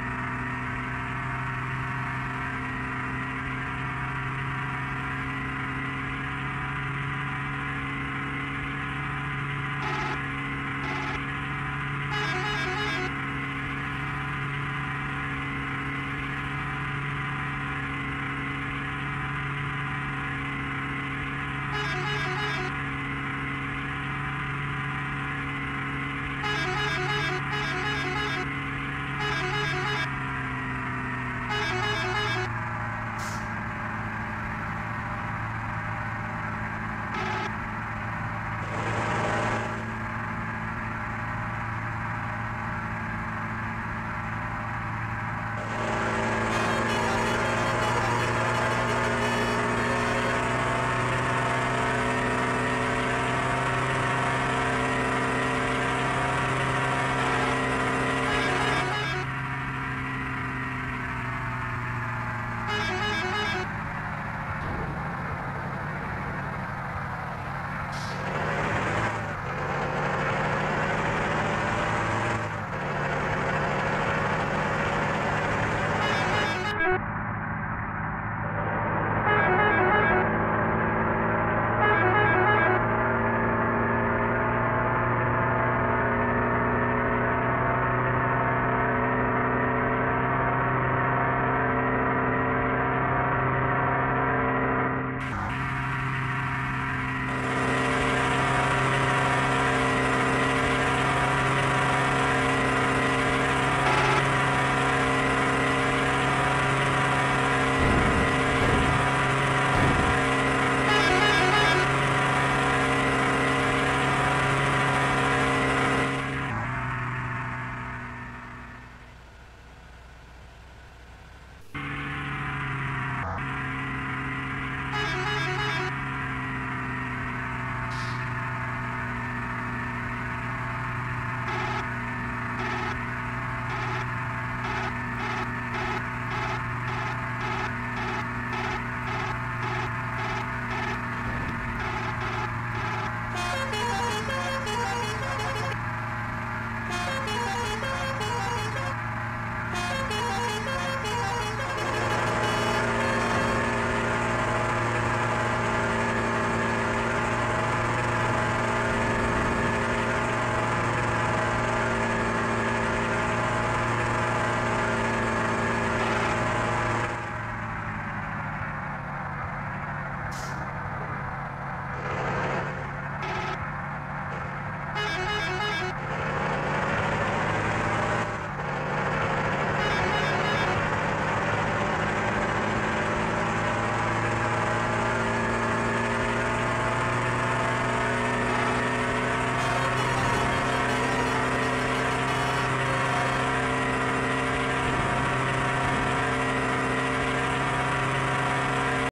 You